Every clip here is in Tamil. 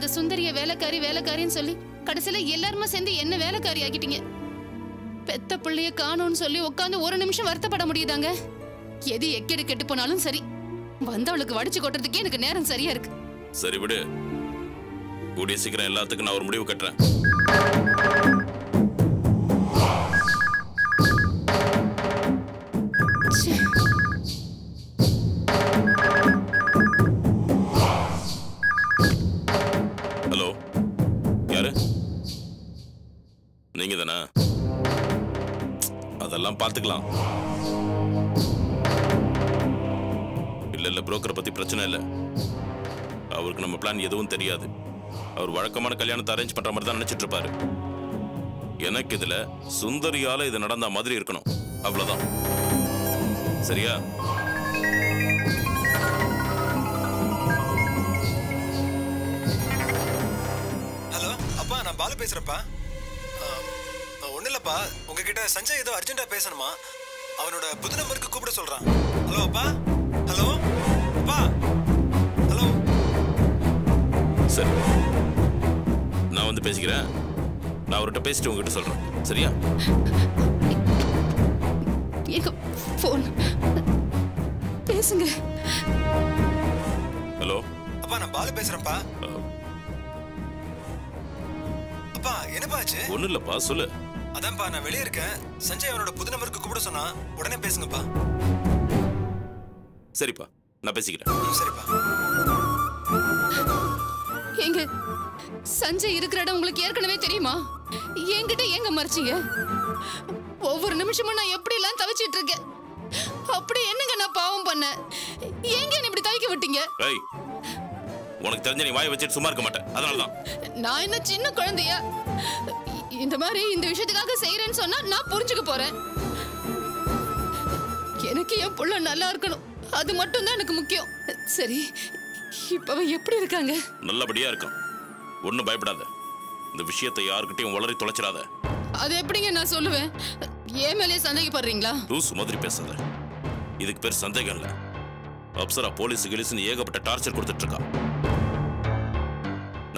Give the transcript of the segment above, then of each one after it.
அந்த சுந்தரிய வேலைக்காரி வேலைக்காரின்னு சொல்லி கடைசில எல்லாரும் சேர்ந்து என்ன வேலைக்காரி ஆக்கிட்டீங்க. பெத்த புள்ளைய காணோம்னு சொல்லி உட்கார்ந்து ஒரு நிமிஷம் வருத்தப்பட முடியுதாங்க? எது எக்கேடு கெட்டு போனாலும் சரி, வந்தவளுக்கு வடிச்சு கொட்டுறதுக்கே எனக்கு நேரம் சரியா இருக்கு. சரி விடு, கூடிய சீக்கிரம் எல்லாத்துக்கும் நான் ஒரு முடிவு கட்டுறேன். ஹலோ, யாரு நீங்க தானா? அதெல்லாம் பார்த்துக்கலாம். இல்ல இல்ல, புரோக்கரை பத்தி பிரச்சனை இல்லை. அவருக்கு நம்ம பிளான் எதுவும் தெரியாது. அவர் வழக்கமான கல்யாணத்தை அரேஞ்ச் பண்ற மாதிரி தான் நினைச்சிட்டு இருப்பாரு. எனக்கு இதுல சுந்தரியால இது நடந்த மாதிரி இருக்கணும், அவ்வளவுதான். சரியா? ஹலோ அப்பா, நான் பாலு பேசுறேன்ப்பா. ஒண்ணு இல்லப்பா, உங்ககிட்ட சஞ்சய் ஏதோ அர்ஜென்டா பேசணுமா, அவனோட புது நம்பருக்கு கூப்பிட சொல்றான். ஹலோ அப்பா, ஹலோ அப்பா, ஹலோ. சரி, நான் வந்து பேசிக்கிறேன். நான் அவர்கிட்ட பேசிட்டு உங்ககிட்ட சொல்றேன். சரியா? பேசுங்க. ஹலோ அப்பா, நான் பாலு பேசுறேன்ப்பா. அப்பா என்னப்பா ஆச்சு? ஒண்ணு இல்லப்பா, சொல்லு. அதான்ப்பா நான் வெளியே இருக்கேன், சஞ்சய் அவனோட புது நம்பருக்கு கூப்பிட சொன்னா, உடனே பேசுங்கப்பா. சரிப்பா, நான் பேசிக்கிறேன். சரிப்பா. எங்க சஞ்சய் இருக்கிற இடம் உங்களுக்கு ஏற்கனவே தெரியுமா? என்கிட்ட எங்க மறைச்சிங்க? ஒவ்வொரு நிமிஷமும் நான் எப்படி எல்லாம் தவிச்சிட்டு இருக்கேன். அப்படி என்னங்க நான் பாவம் பண்ணேன்? எங்க என்ன இப்படி தவிக்க விட்டீங்க? ஏய், உனக்கு தெரிஞ்ச நீ வாய் வச்சிட்டு சும்மா இருக்க மாட்டேன், அதனாலதான். நான் என்ன சின்ன குழந்தையா? இந்த மாதிரி இந்த விஷயத்துக்காக செய்யறேன்னு சொன்னா நான் புரிஞ்சுக்க போறேன். எனக்கு என் புள்ள நல்லா இருக்கணும், அது மட்டும் தான் எனக்கு முக்கியம். சரி, இப்ப அவன் எப்படி இருக்காங்க? நல்லபடியா இருக்கான், ஒன்னும் பயப்படாத. இந்த விஷயத்தை யாருக்கிட்டையும் வளரி தொலைச்சிடாத. அது எப்படிங்க நான் சொல்லுவேன்? ஏன் மேலேயே சந்தேகப்படுறீங்களா? லூசு மாதிரி பேசாத, இதுக்கு பேர் சந்தேகம் இல்ல. அப்சரா போலீஸ் கிலீஸ்னு ஏகப்பட்ட டார்ச்சர் கொடுத்துட்டு இருக்கான்.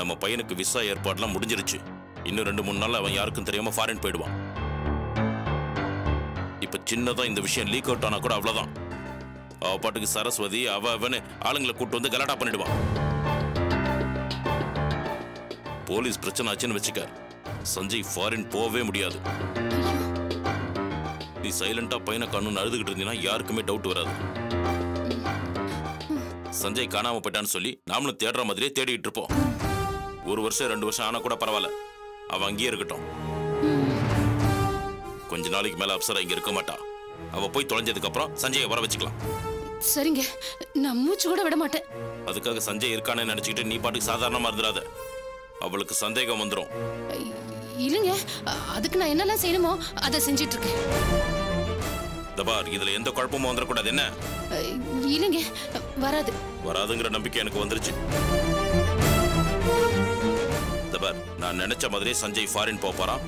நம்ம பையனுக்கு விசா ஏற்பாடுலாம் முடிஞ்சிருச்சு. இன்னும் 2-3 நாள் அவன் யாருக்கும் தெரியாம ஃபாரின் போயிடுவான். இப்ப சின்னதா இந்த விஷயம் லீக் அவுட் ஆனா கூட அவ்வளவுதான், அவ பாட்டுக்கு சரஸ்வதி அவனு ஆளுங்களை கூட்டு வந்து கலாட்டா பண்ணிடுவான். போலீஸ் பிரச்சனை ஆச்சுன்னு வச்சுக்க, சஞ்சய் ஃபாரின் போகவே முடியாது. நீ சைலண்டா பையனை காணுன்னு அழுதுகிட்டு இருந்தீங்கன்னா யாருக்குமே டவுட் வராது. சஞ்சய் காணாம போயிட்டான்னு சொல்லி நாமளும் தேடுற மாதிரியே தேடிட்டு இருப்போம். 1 வருஷம் 2 வருஷம் ஆனா கூட பரவாயில்ல, அவன் அங்கேயே இருக்கட்டும். கொஞ்ச நாளைக்கு மேல அப்சரா இங்க இருக்க மாட்டான். அவ போய் தொலைஞ்சதுக்கு அப்புறம் சஞ்சயை வர வச்சுக்கலாம். சரிங்க, நான் மூச்சு கூட விட மாட்டேன். அதுக்காக சஞ்சய் இருக்கானே நினைச்சுக்கிட்டு நீ பாட்டுக்கு சாதாரணமா இருந்துடாத, அவளுக்கு சந்தேகம் வந்துடும். இல்லைங்க, அதுக்கு நான் என்னெல்லாம் செய்யணுமோ அதை செஞ்சிட்டு இருக்கேன். தபார், இதுல எந்த குழப்பமும் வந்துடக்கூடாது. என்ன? இல்லைங்க, வராது. வராதுங்கிற நம்பிக்கை எனக்கு வந்துருச்சு. தபார், நான் நினைச்ச மாதிரியே சஞ்சய் ஃபாரின் போக போறான்.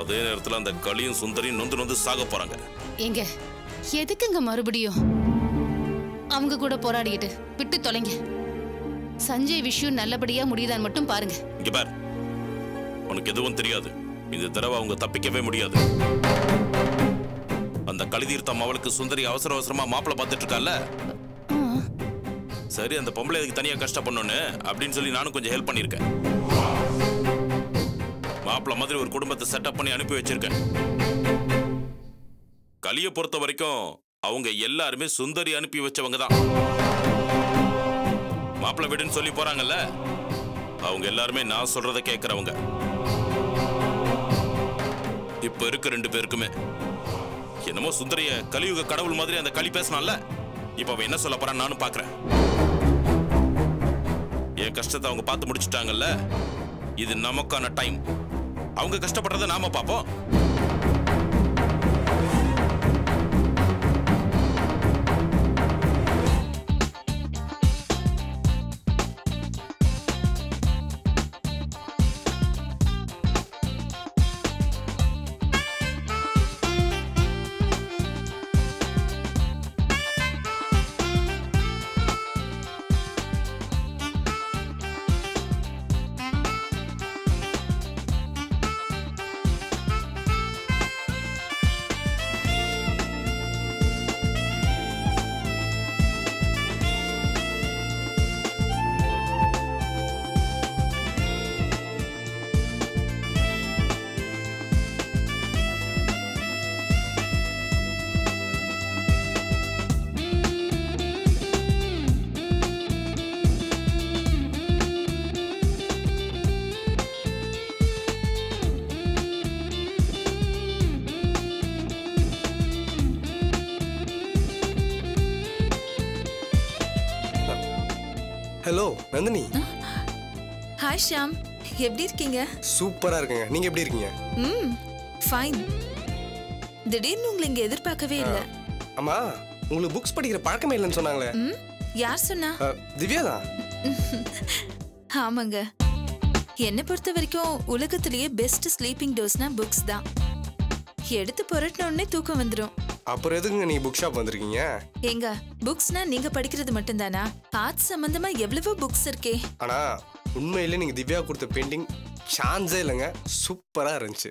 அதே நேரத்துல அந்த களியும் சுந்தரியும் நொந்து நொந்து சாக போறாங்க. எங்க எதுக்குங்க மறுபடியும் அவங்க கூட போராடிட்டு விட்டு தொலைங்க? சஞ்சய் விஷயம் நல்லபடியா முடியுதான்னு மட்டும் பாருங்க. இங்க பார், உனக்கு எதுவும் தெரியாது. இந்த தடவை அவங்க தப்பிக்கவே முடியாது. அந்த கலிதீர்த்தம் அவளுக்கு சுந்தரி அவசர அவசரமா மாப்பிள பார்த்துட்டு இருக்கால. சரி, அந்த பொம்பளை இதுக்கு தனியா கஷ்டப்படணும்னு அப்படின்னு சொல்லி நானும் கொஞ்சம் ஹெல்ப் பண்ணிருக்கேன். மாப்பிள மாதிரி ஒரு குடும்பத்தை செட்டப் பண்ணி அனுப்பி வச்சிருக்கேன். கலியை பொறுத்த வரைக்கும் அவங்க எல்லாருமே சுந்தரி அனுப்பி வச்சவங்க தான். மாப்பிள வீடுன்னு சொல்லி போறாங்கல்ல, அவங்க எல்லாருமே நான் சொல்றதை கேட்கறவங்க. இப்ப இருக்க 2 பேருக்குமே என்னமோ சுந்தரிய கலியுக கடவுள் மாதிரி அந்த களி பேசினால, இப்ப அவன் என்ன சொல்ல போறான்னு நானும் பாக்குறேன். என் கஷ்டத்தை அவங்க பார்த்து முடிச்சுட்டாங்கல்ல, இது நமக்கான டைம். அவங்க கஷ்டப்படுறத நாம பாப்போம். हेलो नंदिनी। हाय श्याम, எப்படி இருக்கீங்க? சூப்பரா இருக்கேங்க. நீங்க எப்படி இருக்கீங்க? ஃபைன். திடீர்னு உங்களை இங்க எதிர்பார்க்கவே இல்ல. அம்மா, உங்களுக்கு புக்ஸ் படிக்கிற பழக்கமே இல்லன்னு சொன்னாங்களே. யார் சொன்னா? திவ்யா தான். ஆமாங்க. என்ன பொறுத்த வரைக்கும் உலகத்திலேயே பெஸ்ட் ஸ்லீப்பிங் டோஸ்னா புக்ஸ் தான். எடுத்து புரட்டின உடனே தூக்கம் வந்துரும். அப்புறம் எதுக்குங்க நீ புக் ஷாப் வந்திருக்கீங்க? எங்க புக்ஸ்னா நீங்க படிக்கிறது மட்டும் தானா? ஆர்ட் சம்பந்தமா எவ்வளவோ புக்ஸ் இருக்கே. ஆனா உண்மையிலே நீங்க திவ்யா கொடுத்த பெயிண்டிங் சான்ஸே இல்லைங்க, சூப்பரா இருந்துச்சு.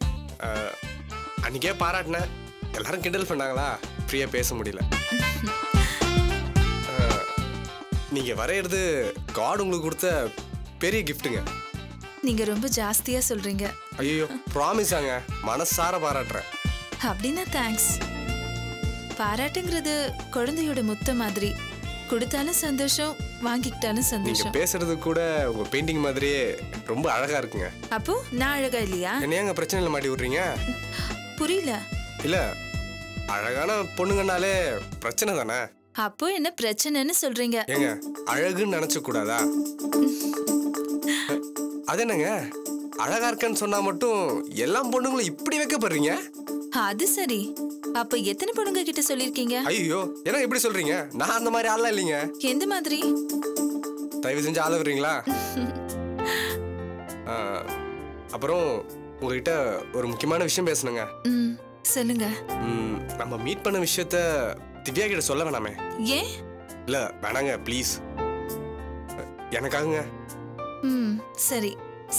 அன்னைக்கே பாராட்டினேன், எல்லாரும் கிண்டல் பண்ணாங்களா, ஃப்ரீயா பேச முடியல. நீங்க வரையிறது காட் உங்களுக்கு கொடுத்த பெரிய கிஃப்ட்டுங்க. நீங்க ரொம்ப ஜாஸ்தியா சொல்றீங்க. ஐயோ ப்ராமிஸ் ஆங்க, மனசார பாராட்டுறேன். அப்படின்னா தேங்க்ஸ். பாராட்டுங்கிறது குழந்தையோட முத்த மாதிரி, கொடுத்தாலும் சந்தோஷம் வாங்கிட்டாலும் சந்தோஷம். நீங்க பேசுறது கூட உங்க பெயிண்டிங் மாதிரியே ரொம்ப அழகா இருக்குங்க. அப்போ நான் அழகா இல்லையா? என்னங்க பிரச்சனையில மாட்டி விடுறீங்க? புரியல. இல்ல அழகான பொண்ணுங்கனாலே பிரச்சனை தானே. அப்போ என்ன பிரச்சனைன்னு சொல்றீங்க? ஏங்க அழகுன்னு நினைச்சு கூடாதா? அதென்னங்க அழகா இருக்கன்னு சொன்னா மட்டும் எல்லா பொண்ணுங்களும் இப்படி வைக்கப்படுறீங்க? அது சரி. அப்ப எத்தனை பொண்ணுங்க கிட்ட சொல்லிருக்கீங்க? ஐயோ என்ன இப்படி சொல்றீங்க? நான் அந்த மாதிரி ஆளா இல்லைங்க. எந்த மாதிரி? தயவு செஞ்சு ஆள வரீங்களா? அப்புறம் உங்ககிட்ட ஒரு முக்கியமான விஷயம் பேசணுங்க. சொல்லுங்க. நம்ம மீட் பண்ண விஷயத்த திவ்யா கிட்ட சொல்ல வேணாமே? ஏன்? இல்ல வேணாங்க ப்ளீஸ், எனக்காகங்க. சரி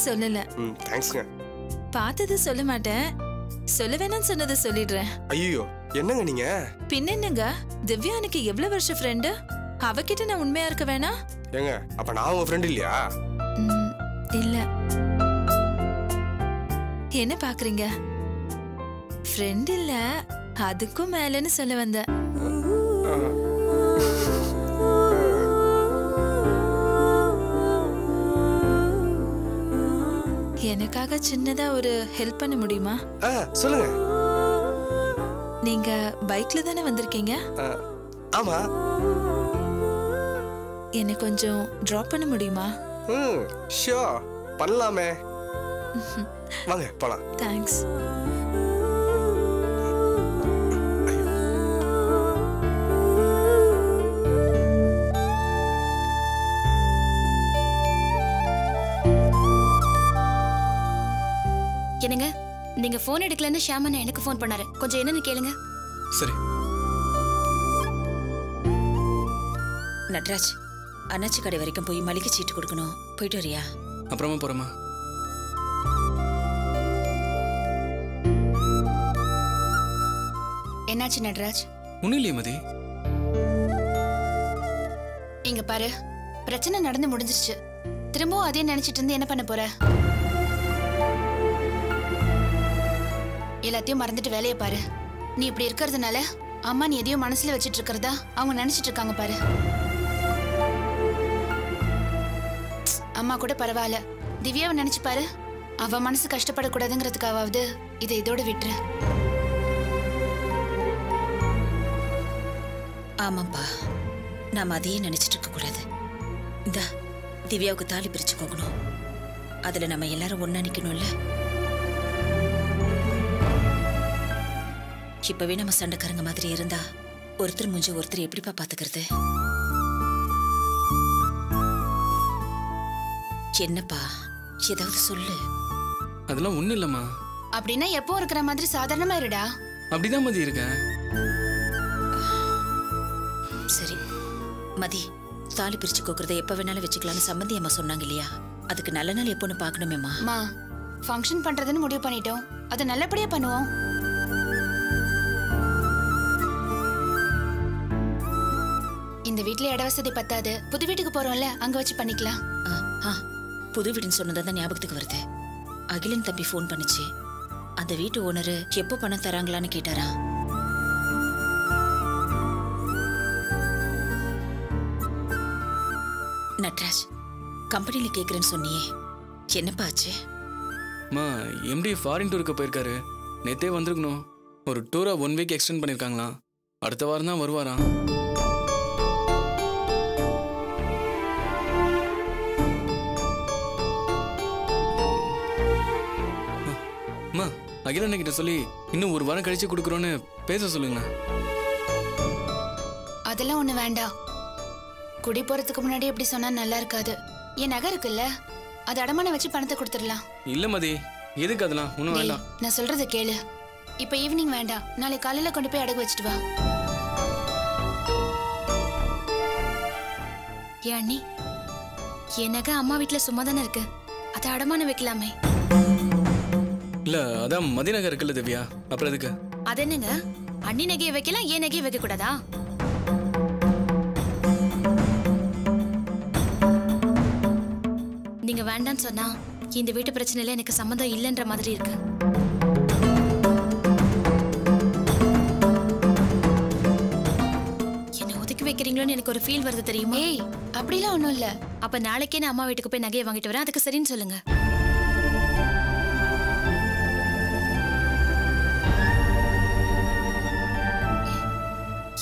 சொல்லல. தேங்க்ஸ்ங்க. பார்த்தது சொல்ல மாட்டேன், சொல்ல வேணாம் சொன்னதை சொல்லிடுறேன். ஐயோ என்னங்க நீங்க? பின்ன என்னங்க, திவ்யானுக்கு எவ்வளவு வருஷம் ஃப்ரெண்டு, அவகிட்ட நான் உண்மையா இருக்க வேணா? ஏங்க அப்ப நான் உங்க ஃப்ரெண்ட் இல்லையா? இல்ல. என்ன பாக்குறீங்க? ஃப்ரெண்ட் இல்ல, அதுக்கும் மேலன்னு சொல்ல வந்த. எனக்காக சின்னதா ஒரு ஹெல்ப் பண்ண முடியுமா? சொல்லுங்க. நீங்க பைக்ல தானே வந்திருக்கீங்க? ஆமா. என்ன கொஞ்சம் டிராப் பண்ண முடியுமா? ஷூர் பண்ணலாமே, வாங்க போலாம். தேங்க்ஸ். என்னங்க நீங்க போன் எடுக்கலன்னு ஷியாமன் எனக்கு போன் பண்ணாரு, கொஞ்சம் என்னன்னு கேளுங்க. சரி. நட்ராஜ், அண்ணாச்சி கடை வரைக்கும் போய் மளிகை சீட்டு கொடுக்கணும், போயிட்டு வரியா? அப்புறமா போறமா. என்னாச்சு நட்ராஜ்? உன்னிலே மதி. இங்க பாரு, பிரச்சனை நடந்து முடிஞ்சிருச்சு, திரும்பவும் அதே நினைச்சிட்டு இருந்து என்ன பண்ண போற? எல்லாத்தையும் மறந்துட்டு வேலையை பாரு. நீ இப்படி இருக்கிறதுனால அம்மா நீ எதையும் மனசுல வச்சிட்டு இருக்கிறதா அவங்க நினைச்சிட்டு இருக்காங்க பாரு. அம்மா கூட பரவாயில்ல, திவ்யாவை நினைச்சு பாரு, அவ மனசு கஷ்டப்படக்கூடாதுங்கிறதுக்காவது இதை இதோட விட்டுரு. ஆமாப்பா, நாம அதையே நினைச்சிட்டு இருக்க கூடாது. இந்த திவ்யாவுக்கு தாலி பிரிச்சு போகணும், அதுல நம்ம எல்லாரும் ஒன்னா நிக்கணும்ல. இப்பவே நம்ம சண்டைக்காரங்க மாதிரி இருந்தா ஒருத்தர் முஞ்ச ஒருத்தர் எப்படிப்பா பாத்துக்கிறது? என்னப்பா ஏதாவது சொல்லு. அதெல்லாம் ஒண்ணு இல்லம்மா. அப்படின்னா எப்போ இருக்கிற மாதிரி சாதாரணமா இருடா. அப்படிதான் மதி இருக்க. சரி மதி, தாலி பிரிச்சு கோக்குறத எப்ப வேணாலும் வச்சுக்கலாம்னு சம்பந்தி அம்மா சொன்னாங்க இல்லையா, அதுக்கு நல்ல நாள் எப்போன்னு பாக்கணுமேமா. மா ஃபங்க்ஷன் பண்றதுன்னு முடிவு பண்ணிட்டோம், அதை நல்லபடியா பண்ணுவோம். இந்த வீட்ல இட வசதி பத்தாது, புது வீட்டுக்கு போறோம்ல, அங்க வச்சு பண்ணிக்கலாம். புது வீடுன்னு சொன்னதான் ஞாபகத்துக்கு வருது, அகிலன் தம்பி போன் பண்ணிச்சு, அந்த வீட்டு ஓனரு எப்போ பணம் தராங்களான்னு கேட்டாரா. நட்ராஜ், கம்பெனில கேக்குறேன்னு சொன்னியே, என்னப்பா ஆச்சு? அம்மா எம்டி ஃபாரின் டூருக்கு போயிருக்காரு, நேத்தே வந்திருக்கணும். ஒரு டூரா 1 வீக் எக்ஸ்டெண்ட் பண்ணிருக்காங்களாம், அடுத்த வாரம் தான் வருவாராம். அகிலண்ணே கிட்ட சொல்லி இன்னும் ஒரு வாரம் கழிச்சு கொடுக்குறோன்னு பேச சொல்லுங்க. அதெல்லாம் ஒண்ணு வேண்டாம். குடி போறதுக்கு முன்னாடி எப்படி சொன்னா நல்லா இருக்காது. என் நகை இருக்குல்ல, அது அடமான வச்சு பணத்தை கொடுத்துடலாம். இல்ல மதி, எதுக்கு அதெல்லாம் ஒண்ணு வேண்டாம். நான் சொல்றத கேளு. இப்ப ஈவினிங் வேண்டாம், நாளை காலையில கொண்டு போய் அடகு வச்சிட்டு வா. ஏண்ணி, என் நகை அம்மா வீட்டுல சும்மா தானே இருக்கு, அதை அடமான வைக்கலாமே. இல்ல அதான் மதி நகை இருக்குல்ல திவ்யா, அப்புறம் எதுக்கு? அது என்னங்க, அண்ணி நகையை வைக்கலாம், ஏன் நகையை வைக்க கூடாதா? நீங்க வேண்டான்னு சொன்னா இந்த வீட்டு பிரச்சனையில எனக்கு சம்மந்தம் இல்லைன்ற மாதிரி இருக்கு. என்ன ஒதுக்கி வைக்கிறீங்களோன்னு எனக்கு ஒரு ஃபீல் வருது, தெரியுமா? ஏய், அப்படிலாம் ஒன்றும் இல்லை. அப்ப நாளைக்கே நான் அம்மா வீட்டுக்கு போய் நகையை வாங்கிட்டு வரேன், அதுக்கு சரின்னு சொல்லுங்க.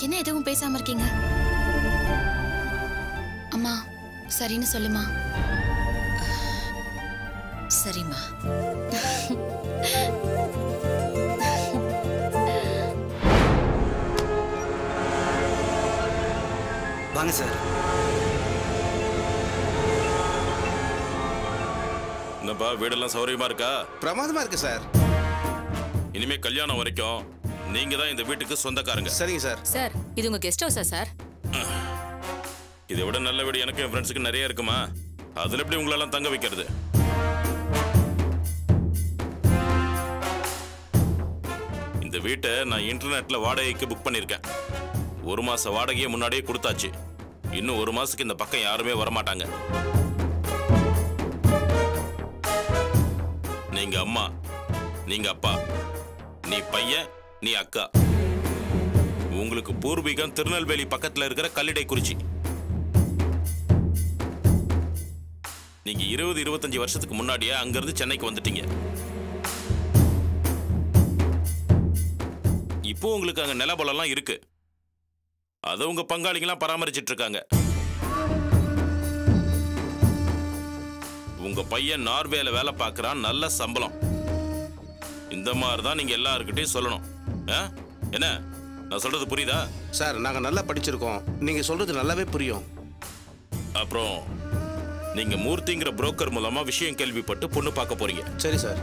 என்ன எதுவும் பேசாம இருக்கீங்க? அம்மா சரின்னு சொல்லுமா. சரிம்மா. வாங்க சார். என்னப்பா வீடெல்லாம் சௌரியமா இருக்கா? பிரமாதமா இருக்கு சார். இனிமே கல்யாணம் வரைக்கும் நீங்க தான் இந்த வீட்டுக்கு சொந்தக்காரங்க. சரிங்க சார். சார், இது உங்க கெஸ்ட் ஹவுஸா சார்? இதை விட நல்ல வீடு எனக்கு என் ஃப்ரெண்ட்ஸுக்கு நிறைய இருக்குமா, அதுல எப்படி உங்களெல்லாம் தங்க வைக்கிறது? இந்த வீட்டை நான் இன்டர்நெட்ல வாடகைக்கு புக் பண்ணியிருக்கேன். ஒரு மாச வாடகையை முன்னாடியே கொடுத்தாச்சு. இன்னும் ஒரு மாசத்துக்கு இந்த பக்கம் யாருமே வரமாட்டாங்க. நீங்க அம்மா, நீங்க அப்பா, நீ பையன், நீ அக்கா. உங்களுக்கு பூர்வீகம் திருநெல்வேலி பக்கத்துல இருக்கிற கல்லிடைக்குறிச்சி. நீங்க 20-25 வருஷத்துக்கு முன்னாடியே அங்கிருந்து சென்னைக்கு வந்துட்டீங்க. இப்போ உங்களுக்கு அங்க நிலபலம்லாம் இருக்கு, அதை உங்க பங்காளிகளாம் பராமரிச்சிட்டு இருக்காங்க. உங்க பையன் நார்வேல வேலை பார்க்கறான், நல்ல சம்பளம். இந்த மாதிரி தான் நீங்க எல்லார்கிட்டையும் சொல்லணும். என்ன நான் சொல்றது புரியுதா? சார், நாங்க நல்லா படிச்சிருக்கோம், நீங்க சொல்றது நல்லாவே புரியும். அப்புறம் நீங்க மூர்த்திங்கிற புரோக்கர் மூலமா விஷயம் கேள்விப்பட்டு பொண்ணு பார்க்க போறீங்க. சரி சார்.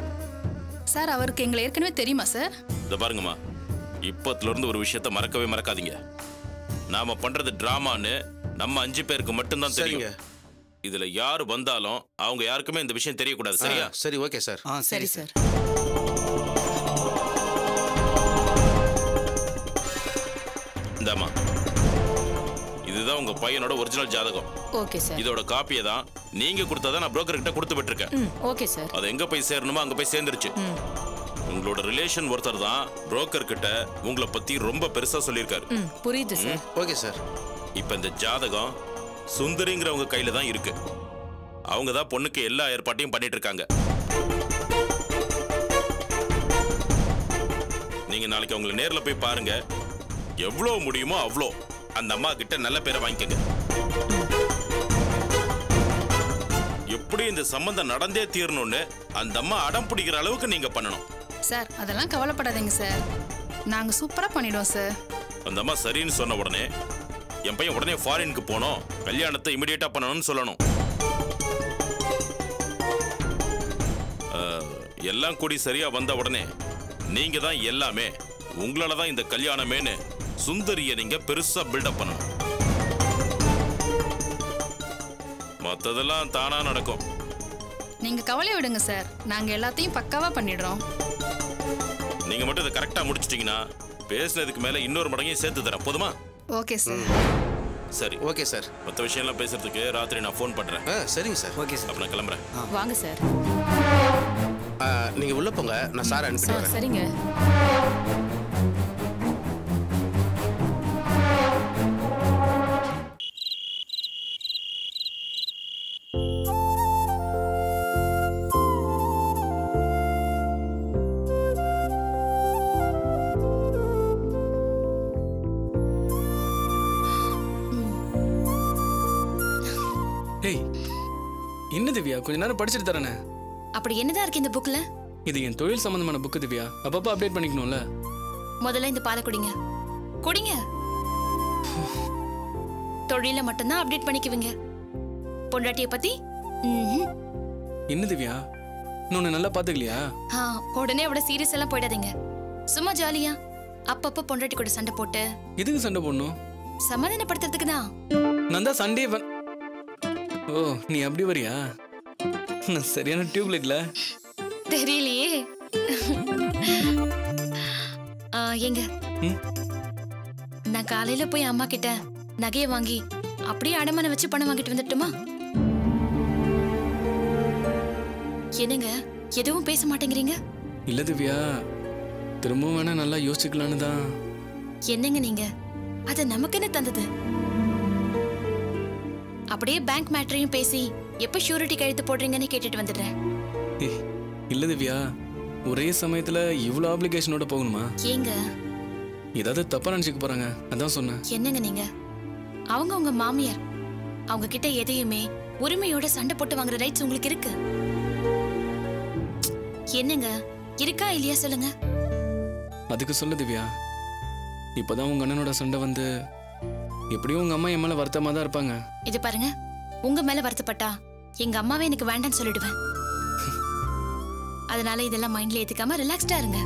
சார், அவருக்கு எங்களை ஏற்கனவே தெரியுமா சார்? இதை பாருங்கம்மா, இப்பத்துல இருந்து ஒரு விஷயத்த மறக்கவே மறக்காதீங்க. நாம பண்றது டிராமான்னு நம்ம 5 பேருக்கு மட்டும்தான் தெரியும். இதுல யார் வந்தாலும் அவங்க யாருக்குமே இந்த விஷயம் தெரியக்கூடாது. சரியா? சரி, ஓகே சார். சரி சார். இந்தாமா, இதுதான் உங்க பையனோட ஒரிஜினல் ஜாதகம். Okay sir. இதோட காப்பியை தான் நீங்க கொடுத்ததை நான் புரோக்கர் கிட்ட கொடுத்து விட்டுருக்கேன். Okay sir. அது எங்க போய் சேரணுமோ அங்க போய் சேர்ந்துருச்சு. உங்களோட ரிலேஷன் ஒருத்தர் தான் புரோக்கர் கிட்ட உங்களை பத்தி ரொம்ப பெருசா சொல்லியிருக்காரு. புரியுது சார். Okay sir. இப்போ இந்த ஜாதகம் சுந்தரிங்கிறவங்க கையில தான் இருக்கு. அவங்க தான் பொண்ணுக்கு எல்லா ஏற்பாட்டையும் பண்ணிட்டு இருக்காங்க. நீங்க நாளைக்கு அவங்களை நேர்ல போய் பாருங்க. எவ்வளவு முடியுமோ அவ்வளோ அந்த அம்மா கிட்ட நல்ல பேரை வாங்கிக்கங்க. எப்படி இந்த சம்பந்தம் நடந்தே தீரணும்னு அந்த அம்மா அடம் பிடிக்கிற அளவுக்கு நீங்க பண்ணணும். சார், அதெல்லாம் கவலைப்படாதீங்க சார், நாங்க சூப்பரா பண்ணிடுவோம் சார். அந்த அம்மா சரின்னு சொன்ன உடனே என் பையன் உடனே ஃபாரினுக்கு போனோம், கல்யாணத்தை இமிடியேட்டா பண்ணணும்னு சொல்லணும். எல்லாம் கூடி சரியா வந்த உடனே நீங்க தான் எல்லாமே, உங்களால தான் இந்த கல்யாணமேனு சுந்தரிய நீங்க பெருசா பில்டப் பண்ணணும். மற்றதெல்லாம் தானா நடக்கும். நீங்க கவலை விடுங்க சார், நாங்க எல்லாத்தையும் பக்காவா பண்ணிடுறோம். நீங்க மட்டும் இதை கரெக்டா முடிச்சிட்டீங்கன்னா பேசுனதுக்கு மேல இன்னொரு மடங்கையும் சேர்த்து தரேன், போதுமா? Okay sir. சரி, ஓகே சார். மற்ற விஷயம்லாம் பேசுறதுக்கு ராத்திரி நான் ஃபோன் பண்றேன். சரிங்க சார். Okay sir. அப்ப நான் கிளம்புறேன். வாங்க சார். நீங்க உள்ள போங்க, நான் சார் அனுப்பிடுறேன். சரிங்க. கொஞ்ச நேரம் படிச்சிட்டு தரேன். அப்படி என்னதான் இருக்கு இந்த புக்ல? இது என் தொழில் சம்பந்தமான புக் திவ்யா. அப்பப்ப அப்டேட் பண்ணிக்கணும்ல. முதல்ல இந்த பாலை குடிங்க. குடிங்க. தொழில மட்டும் தான் அப்டேட் பண்ணிக்குவீங்க. பொண்டாட்டியை பத்தி? என்ன திவ்யா? நான் நல்லா பாத்துக்கலையா? உடனே அவட சீரியஸ் எல்லாம் போய்டாதீங்க. சும்மா ஜாலியா அப்பப்ப பொண்டாட்டி கூட சண்டை போட்டு. எதுக்கு சண்டை போடணும்? சமாதானப்படுத்துறதுக்கு தான். நந்தா சண்டே ஓ நீ அப்படி வரியா? நான் சரியான டியூப்லைட்ல தெரியலையே. எங்க நான் காலையில போய் அம்மா கிட்ட நகையை வாங்கி அப்படியே அடமான வச்சு பணம் வாங்கிட்டு வந்துட்டுமா? என்னங்க எதுவும் பேச மாட்டேங்கிறீங்க? இல்ல திவ்யா, திரும்பவும் வேணா நல்லா யோசிக்கலான்னு தான். என்னங்க நீங்க அது நமக்கு என்ன தந்தது? அப்படியே பேங்க் மேட்டரையும் பேசி எப்ப ஷூரிட்டி கழுத்து போடுறீங்கன்னு கேட்டுட்டு வந்துடுறேன். இல்ல திவ்யா, ஒரே சமயத்துல இவ்வளவு ஆப்ளிகேஷனோட போகணுமா? ஏங்க ஏதாவது தப்பா நினைச்சுக்க போறாங்க, அதான் சொன்னேன். என்னங்க நீங்க அவங்க உங்க மாமியார், அவங்க கிட்ட எதையுமே உரிமையோட சண்டை போட்டு வாங்குற ரைட்ஸ் உங்களுக்கு இருக்கு. என்னங்க இருக்கா இல்லையா சொல்லுங்க. அதுக்கு சொல்லு திவ்யா, இப்பதான் உங்க அண்ணனோட சண்டை வந்து எப்படியும் உங்க அம்மா என் மேல வருத்தமா தான் இருப்பாங்க. இது பாருங்க, உங்க மேல வருத்தப்பட்டா எங்க அம்மாவே எனக்கு வேண்டான்னு சொல்லிடுவேன். அதனால இதெல்லாம் மைண்ட்ல ஏத்துக்காம ரிலாக்ஸ்டா இருங்க.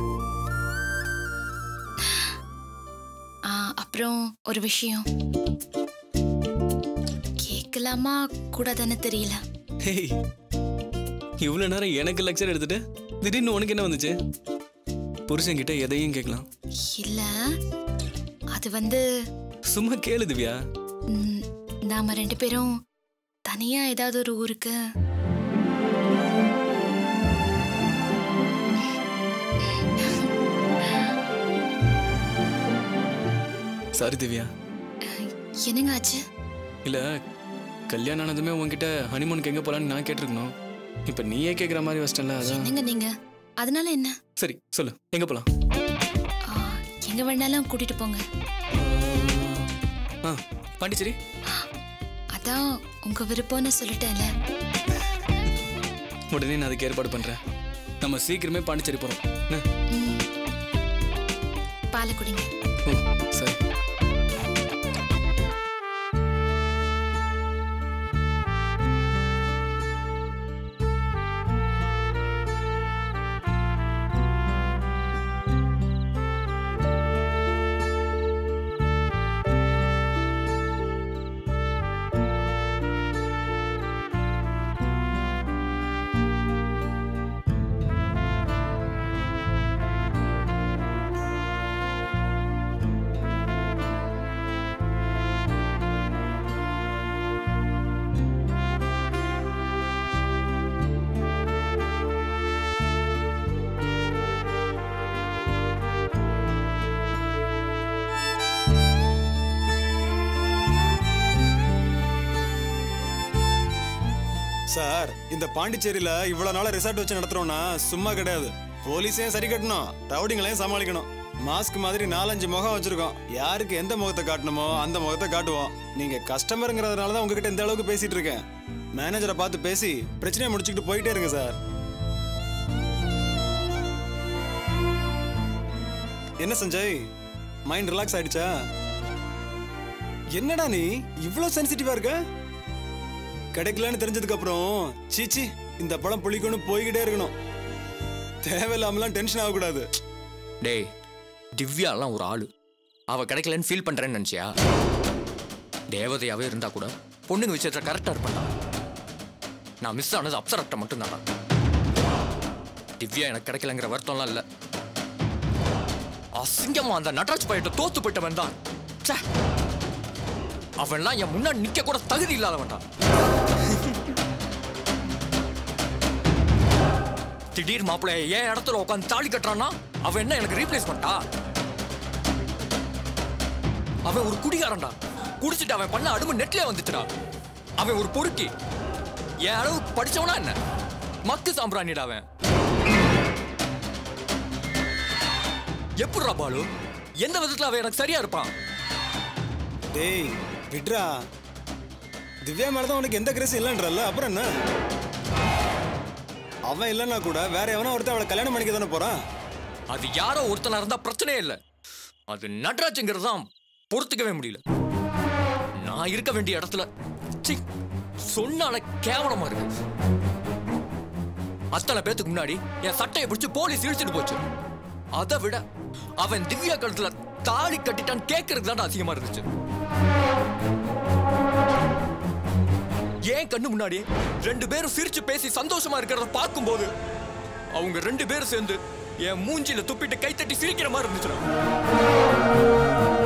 அப்புறம் ஒரு விஷயம் கேட்கலாமா கூடாதான்னு தெரியல. இவ்வளவு நேரம் எனக்கு லெக்சர் எடுத்துட்டு திடீர்னு உனக்கு என்ன வந்துச்சு? புருஷன் கிட்ட எதையும் கேட்கலாம். இல்ல அது வந்து சும்மா கேளு திவ்யா. நாம ரெண்டு பேரும் தனியா ஏதாவது ஒரு ஊருக்கு சாரி திவ்யா. என்னங்க ஆச்சு? இல்ல கல்யாணம் ஆனதுமே உங்ககிட்ட ஹனிமூனுக்கு எங்க போலான்னு நான் கேட்டிருக்கணும். இப்ப நீயே கேக்குற மாதிரி வச்சிட்டல. என்னங்க நீங்க அதனால என்ன? சரி சொல்லு, எங்க போலாம்? எங்க வேணாலும் கூட்டிட்டு போங்க. பாண்டிச்சேரி அதான் உங்க விருப்பம்னு சொல்லிட்டேன்ல. உடனே நான் அதுக்கு ஏற்பாடு பண்றேன். நம்ம சீக்கிரமே பாண்டிச்சேரி போறோம். பாலை குடிங்க. சரி சார், இந்த பாண்டிச்சேரியில இவ்வளவு நாள ரிசார்ட் வச்சு நடத்துறோம்னா சும்மா கிடையாது. போலீஸையும் சரி கட்டணும், ரவுடிங்களையும் சமாளிக்கணும். மாஸ்க் மாதிரி 4-5 முகம் வச்சிருக்கோம். யாருக்கு எந்த முகத்தை காட்டணுமோ அந்த முகத்தை காட்டுவோம். நீங்க கஸ்டமருங்கிறதுனால தான் உங்ககிட்ட இந்த அளவுக்கு பேசிட்டு இருக்கேன். மேனேஜரை பார்த்து பேசி பிரச்சனையை முடிச்சுக்கிட்டு போயிட்டே இருங்க சார். என்ன சஞ்சய், மைண்ட் ரிலாக்ஸ் ஆயிடுச்சா? என்னடா நீ இவ்வளவு சென்சிட்டிவா இருக்க? கிடைக்கலன்னு தெரிஞ்சதுக்கு அப்புறம் சீச்சி இந்த பழம் புளிக்கணும் போய்கிட்டே இருக்கணும். தேவையில்லாமலாம் டென்ஷன் ஆகக்கூடாது. டேய், திவ்யாலாம் ஒரு ஆளு. அவ கிடைக்கலன்னு ஃபீல் பண்றேன்னு நினைச்சியா? தேவதையாவே இருந்தா கூட பொண்ணுங்க விஷயத்துல கரெக்டா இருப்பா. நான் மிஸ் ஆனது அப்சரப்ட மட்டும் தான். திவ்யா எனக்கு கிடைக்கலங்கிற வருத்தம்லாம் இல்ல. அசிங்கமா அந்த நட்ராஜ் பையிட்ட தோத்து போயிட்டவன் தான். அவன்லாம் என் முன்னாடி நிக்க கூட தகுதி இல்லாதவன்டா. திடீர் மாப்பிள்ளை ஏன் இடத்துல உட்காந்து தாலி கட்டுறான்னா அவன் என்ன எனக்கு ரீப்ளேஸ் பண்ணா? அவன் ஒரு குடிகாரன்டா. குடிச்சிட்டு அவன் பண்ண அடுமை நெட்லயே வந்துச்சுடா. அவன் ஒரு பொறுக்கி. என் அளவு படிச்சவனா என்ன? மக்கு சாம்பிராணிடா அவன். எப்படிடா பாலு, எந்த விதத்துல அவன் எனக்கு சரியா இருப்பான்? டேய் விட்ரா, திவ்யா மேலதான் உனக்கு எந்த கிரேஸும் இல்லைன்றல்ல, அப்புறம் என்ன? அவன் இல்லனா கூட வேற எவனோ ஒருத்த அவளை கல்யாணம் பண்ணிக்க தான போறான். அது யாரோ ஒருத்தனா இருந்தா பிரச்சனை இல்ல. அது நடராஜ்ங்கறது தான் பொறுத்துக்கவே முடியல. நான் இருக்க வேண்டிய இடத்துல சீ சொன்னால கேவலமா இருக்கு. அத்தனை பேத்துக்கு முன்னாடி என் சட்டையை பிடிச்சு போலீஸ் இழுத்துட்டு போச்சு. அதை விட அவன் திவ்யா கழுத்துல தாலி கட்டிட்டான்னு கேட்கறதுக்கு தான் அதிகமா இருந்துச்சு. ஏன் கண்ணு முன்னாடி ரெண்டு பேரும் சிரிச்சு பேசி சந்தோஷமா இருக்கிறத பார்க்கும்போது அவங்க ரெண்டு பேரும் சேர்ந்து என் மூஞ்சில துப்பிட்டு கைத்தட்டி சிரிக்கிற மாதிரி இருந்துச்சு.